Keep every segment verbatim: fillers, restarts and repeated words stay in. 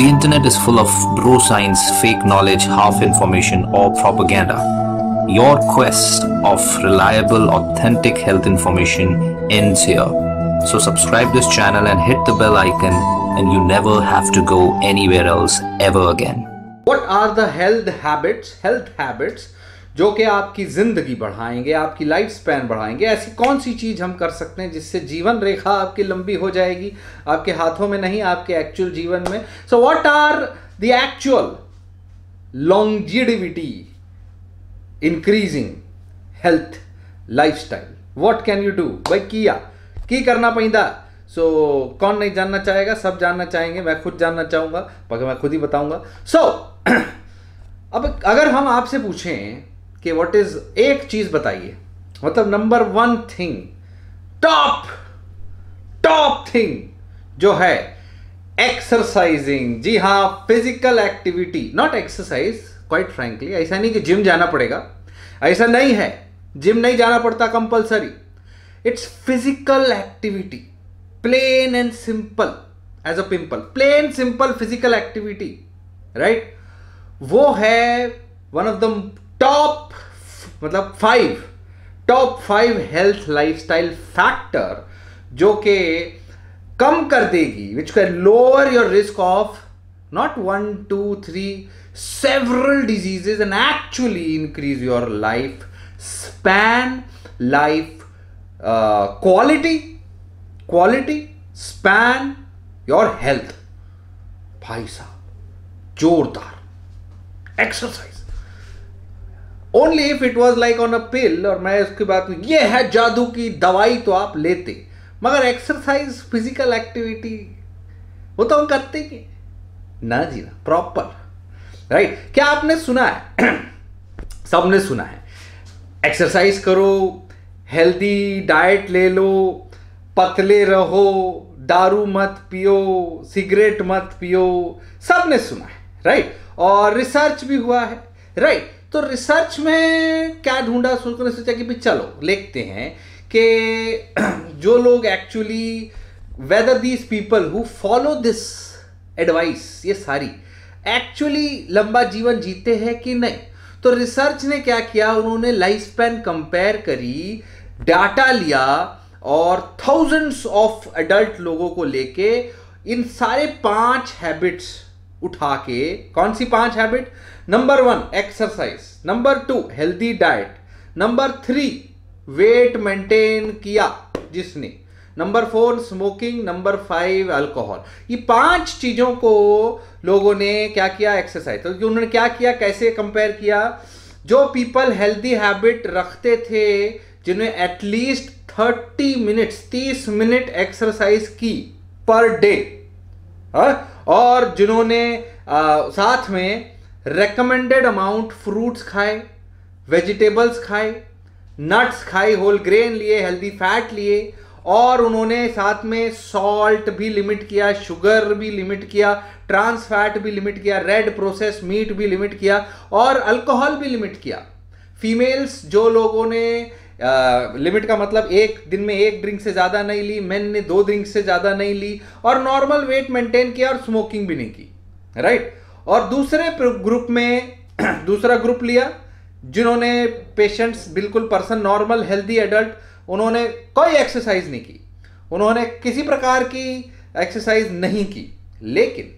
The internet is full of bro science, fake knowledge, half information or propaganda. Your quest of reliable, authentic health information ends here. So subscribe this channel and hit the bell icon and you never have to go anywhere else ever again. What are the health habits, health habits जो कि आपकी ज़िंदगी बढ़ाएंगे, आपकी life span बढ़ाएंगे? ऐसी कौन सी चीज़ हम कर सकते हैं जिससे जीवन रेखा आपकी लंबी हो जाएगी, आपके हाथों में नहीं, आपके एक्चुअल जीवन में? So what are the actual longevity increasing health lifestyle? What can you do? भाई किया की करना पैदा। सो so, कौन नहीं जानना चाहेगा? सब जानना चाहेंगे। मैं खुद जानना चाहूँगा, बाकी मैं खुद ही बताऊँगा। सो so, अब अगर हम आपसे पूछें कि व्हाट इज, एक चीज बताइए, मतलब number one thing, top top thing जो है एक्सरसाइजिंग। जी हाँ, physical activity, not exercise. Quite frankly ऐसा नहीं कि जिम जाना पड़ेगा, ऐसा नहीं है, जिम नहीं जाना पड़ता compulsory. It's physical activity, plain and simple as a pimple, plain simple physical activity, right? वो है वन ऑफ द टॉप, मतलब five top five health lifestyle factor जो के कम कर देगी, which can lower your risk of not one two three several diseases and actually increase your life span, life quality, quality span, your health. भाई साहब जोरदार exercise. Only if it was like on a pill, और मैं उसकी बात में, ये है जादू की दवाई तो आप लेते, मगर एक्सरसाइज, फिजिकल एक्टिविटी वो तो हम करते ही ना जी ना, प्रॉपर, राइट? क्या आपने सुना है, सबने सुना है, एक्सरसाइज करो, हेल्दी डाइट ले लो, पतले रहो, दारू मत पियो, सिगरेट मत पियो, सबने सुना है, राइट? और रिसर्च भी हुआ है, राइट? तो रिसर्च में क्या ढूंढा, सोच ने सोचा कि भाई चलो लिखते हैं कि जो लोग actually, whether these people who follow this advice, ये सारी एक्चुअली लंबा जीवन जीते हैं कि नहीं। तो रिसर्च ने क्या किया, उन्होंने लाइफ स्पैन कंपेयर करी, डाटा लिया और थाउजेंड्स ऑफ एडल्ट लोगों को लेके इन सारे पांच हैबिट्स उठा के, कौन सी पांच habit? Number one exercise, number two healthy diet, number three weight maintain किया जिसने, number four smoking, number five alcohol. ये पांच चीजों को लोगों ने क्या किया, एक्सरसाइज। तो उन्होंने क्या किया, कैसे कंपेयर किया? जो पीपल हेल्दी हैबिट रखते थे, जिन्हें एटलीस्ट थर्टी मिनट्स तीस मिनट एक्सरसाइज की पर डे, और जिन्होंने साथ में रेकमेंडेड अमाउंट फ्रूट्स खाए, वेजिटेबल्स खाए, नट्स खाए, होल ग्रेन लिए, हेल्दी फैट लिए, और उन्होंने साथ में सॉल्ट भी लिमिट किया, शुगर भी लिमिट किया, ट्रांस फैट भी लिमिट किया, रेड प्रोसेस मीट भी लिमिट किया और अल्कोहल भी लिमिट किया। फीमेल्स जो लोगों ने लिमिट uh, का मतलब एक दिन में एक ड्रिंक से ज़्यादा नहीं ली, मेन ने दो ड्रिंक से ज़्यादा नहीं ली, और नॉर्मल वेट मेंटेन किया और स्मोकिंग भी नहीं की, राइट right? और दूसरे ग्रुप में दूसरा ग्रुप लिया जिन्होंने पेशेंट्स, बिल्कुल पर्सन, नॉर्मल हेल्दी एडल्ट, उन्होंने कोई एक्सरसाइज नहीं की, उन्होंने किसी प्रकार की एक्सरसाइज नहीं की, लेकिन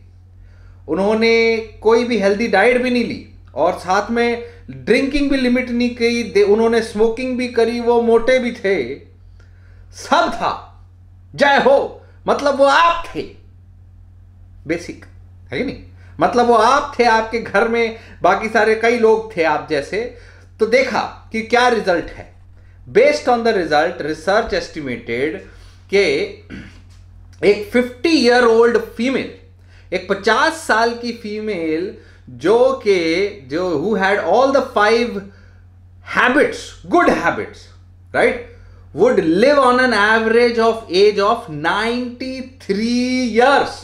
उन्होंने कोई भी हेल्दी डाइट भी नहीं ली और साथ में ड्रिंकिंग भी लिमिट नहीं की, उन्होंने स्मोकिंग भी करी, वो मोटे भी थे, सब था। जय हो, मतलब वो आप थे, बेसिक है कि नहीं, मतलब वो आप थे, आपके घर में बाकी सारे कई लोग थे आप जैसे। तो देखा कि क्या रिजल्ट है, based on the result research estimated के एक फिफ्टी ईयर ओल्ड फीमेल, एक पचास साल की फीमेल जो के जो who had all the five habits, good habits, right, would live on an average of age of ninety three years.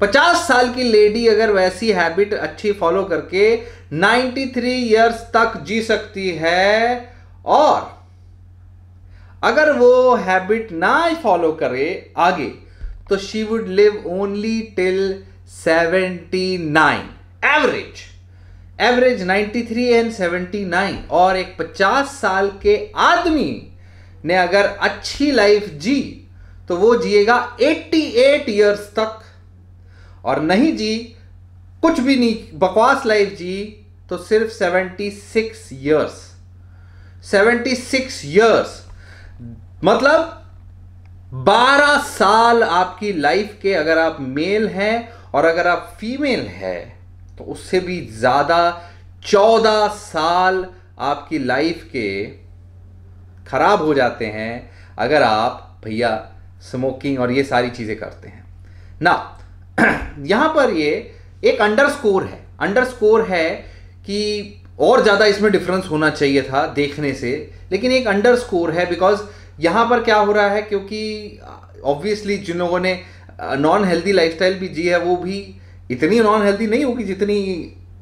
पचास साल की लेडी अगर वैसी हैबिट अच्छी फॉलो करके नाइंटी थ्री इयर्स तक जी सकती है, और अगर वो हैबिट ना फॉलो करे आगे तो she would live only till seventy nine. Average average ninety three and seventy nine. और एक पचास साल के आदमी ने अगर अच्छी लाइफ जी तो वो जिएगा अठासी इयर्स तक, और नहीं जी कुछ भी नहीं बकवास लाइफ जी तो सिर्फ seventy six years. Seventy six years मतलब बारह साल आपकी लाइफ के अगर आप मेल हैं, और अगर आप फीमेल हैं तो उससे भी ज़्यादा चौदह साल आपकी लाइफ के खराब हो जाते हैं अगर आप भैया स्मोकिंग और ये सारी चीज़ें करते हैं ना. यहाँ पर ये एक अंडरस्कोर है, अंडरस्कोर है कि और ज़्यादा इसमें डिफरेंस होना चाहिए था देखने से, लेकिन एक अंडरस्कोर है बिकॉज यहाँ पर क्या हो रहा है, क्योंकि ऑब्वियसली जिन लोगों ने नॉन हेल्दी लाइफस्टाइल भी जी है वो भी इतनी नॉन हेल्दी नहीं होगी जितनी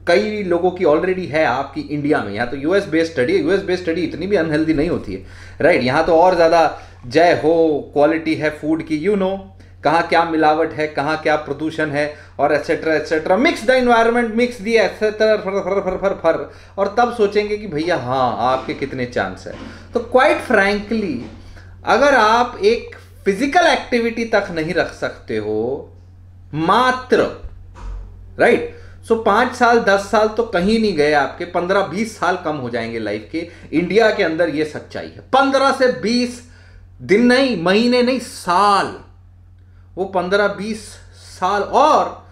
कई लोगों की ऑलरेडी है आपकी इंडिया में. यहाँ तो यूएस बेस्ड स्टडी है, यूएस बेस्ड स्टडी इतनी भी अनहेल्दी नहीं होती है राइट right? यहाँ तो और ज़्यादा जय हो क्वालिटी है फूड की, यू you नो know, कहाँ क्या मिलावट है, कहाँ क्या प्रदूषण है और etcetera etcetera. Mix the environment, mix the etcetera फर फर फर फर फर और तब सोचेंगे कि भैया हाँ आपके कितने चांस है. तो क्वाइट फ्रैंकली अगर आप एक फिजिकल एक्टिविटी तक नहीं रख सकते हो मात्र राइट right? सो so, पाँच साल दस साल तो कहीं नहीं गए आपके, पंद्रह बीस साल कम हो जाएंगे लाइफ के. इंडिया के अंदर ये सच्चाई है. पंद्रह से बीस दिन नहीं, महीने नहीं, साल, वो पंद्रह बीस साल. और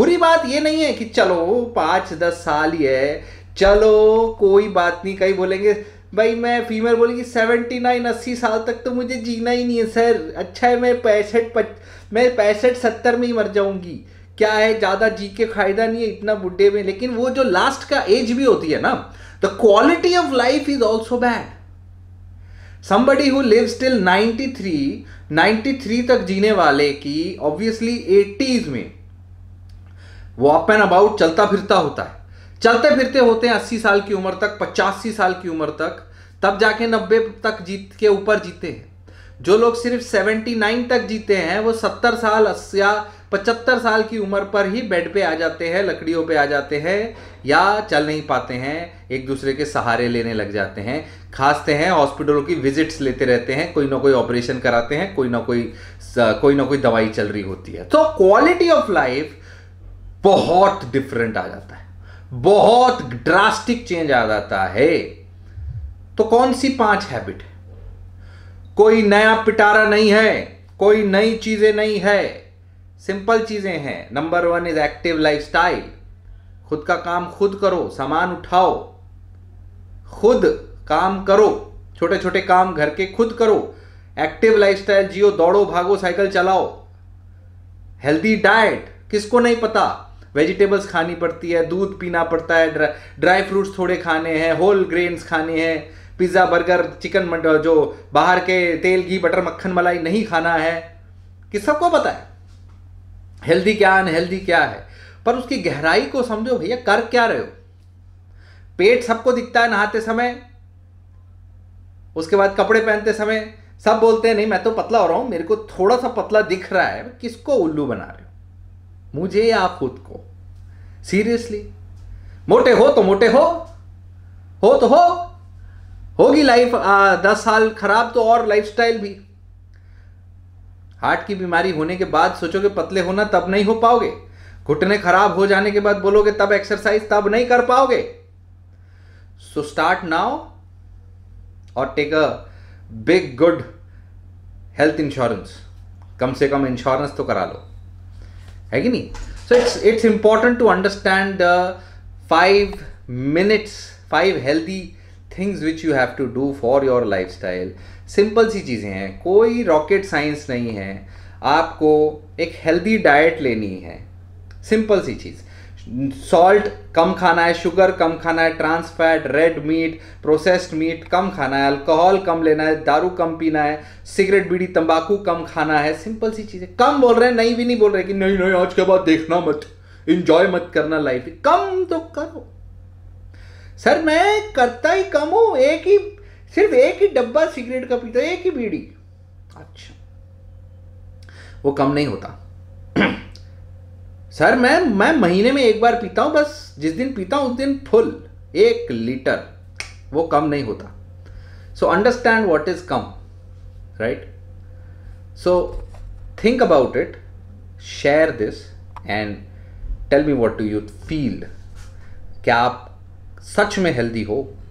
बुरी बात ये नहीं है कि चलो पाँच दस साल ही है, चलो कोई बात नहीं. कई बोलेंगे भाई मैं फीमेल बोलेगी सेवेंटी नाइन अस्सी साल तक तो मुझे जीना ही नहीं है सर, अच्छा है मैं पैंसठ पच मैं पैंसठ सत्तर में ही मर जाऊंगी, क्या है ज़्यादा जी के फायदा नहीं है इतना बुढ़े में. लेकिन वो जो लास्ट का एज भी होती है ना, the quality of life is also bad. Somebody who lives till ninety three, ninety three तक जीने वाले की ऑब्वियसली एटीज़ में वो अप एंड अबाउट चलता फिरता होता है, चलते फिरते होते हैं अस्सी साल की उम्र तक, पचासी साल की उम्र तक, तब जाके नब्बे तक जीत के ऊपर जीते हैं. जो लोग सिर्फ सेवेंटी नाइन तक जीते हैं वो सत्तर साल या पचहत्तर साल की उम्र पर ही बेड पे आ जाते हैं, लकड़ियों पे आ जाते हैं, या चल नहीं पाते हैं, एक दूसरे के सहारे लेने लग जाते हैं, खांसते हैं, हॉस्पिटलों की विजिट्स लेते रहते हैं, कोई ना कोई ऑपरेशन कराते हैं, कोई ना कोई कोई ना कोई दवाई चल रही होती है. तो क्वालिटी ऑफ लाइफ बहुत डिफरेंट आ जाता है, बहुत ड्रास्टिक चेंज आ जाता है. तो कौन सी पांच हैबिट है? कोई नया पिटारा नहीं है, कोई नई चीज़ें नहीं है, सिंपल चीज़ें हैं. Number one is active lifestyle. खुद का काम खुद करो, सामान उठाओ, खुद काम करो, छोटे छोटे काम घर के खुद करो, एक्टिव लाइफस्टाइल जियो, दौड़ो भागो साइकिल चलाओ. हेल्दी डाइट, किसको नहीं पता, वेजिटेबल्स खानी पड़ती है, दूध पीना पड़ता है, ड्रा, ड्राई फ्रूट्स थोड़े खाने हैं, होल ग्रेन्स खाने हैं, पिज़्ज़ा बर्गर चिकन जो बाहर के तेल घी बटर मक्खन मलाई नहीं खाना है, कि सबको पता है हेल्दी क्या अनहेल्दी क्या है, पर उसकी गहराई को समझो भैया कर क्या रहे हो. पेट सबको दिखता है नहाते समय, उसके बाद कपड़े पहनते समय सब बोलते हैं नहीं मैं तो पतला हो रहा हूं, मेरे को थोड़ा सा पतला दिख रहा है. किसको उल्लू बना रहे हो, मुझे या खुद को? सीरियसली, मोटे हो तो मोटे हो हो तो हो होगी लाइफ दस साल खराब, तो और लाइफस्टाइल भी. हार्ट की बीमारी होने के बाद सोचोगे पतले होना, तब नहीं हो पाओगे. घुटने खराब हो जाने के बाद बोलोगे तब एक्सरसाइज, तब नहीं कर पाओगे. सो स्टार्ट नाउ और take a big good health insurance. कम से कम इंश्योरेंस तो करा लो, है कि नहीं? So it's it's important to understand the five minutes five healthy things which you have to do for your life style. Simple सी चीज़ें हैं, कोई रॉकेट साइंस नहीं है. आपको एक हेल्दी डाइट लेनी है, सिंपल सी चीज़. सॉल्ट कम खाना है, शुगर कम खाना है, trans fat, red meat, processed meat कम खाना है, अल्कोहल कम लेना है, दारू कम पीना है, सिगरेट बीड़ी तंबाकू कम खाना है. सिंपल सी चीज़ें. कम बोल रहे हैं, नहीं भी नहीं बोल रहे कि नहीं नहीं आज के बाद देखना मत, इंजॉय मत करना लाइफ. कम तो करो सर, मैं करता ही कम हूँ, एक ही सिर्फ एक ही डब्बा सिगरेट का पीता, एक ही बीड़ी. अच्छा वो कम नहीं होता। सर मैं मैं महीने में एक बार पीता हूँ, बस जिस दिन पीता हूँ उस दिन फुल एक लीटर, वो कम नहीं होता। सो अंडरस्टैंड व्हाट इज कम, right? So think about it, share this and tell me what do you feel. क्या आप सच में हेल्दी हो?